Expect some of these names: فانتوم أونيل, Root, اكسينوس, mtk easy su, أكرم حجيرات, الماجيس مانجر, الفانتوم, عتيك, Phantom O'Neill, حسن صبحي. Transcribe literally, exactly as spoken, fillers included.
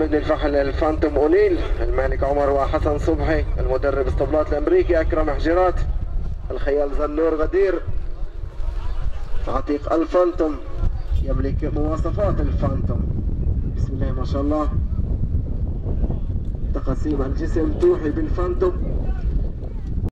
يعتمد للفحل الفانتوم أونيل، المالك عمر وحسن صبحي، المدرب اسطبلات الأمريكي أكرم حجيرات، الخيال زنور غدير. عتيق الفانتوم يملك مواصفات الفانتوم. بسم الله ما شاء الله. تقسيم الجسم توحي بالفانتوم.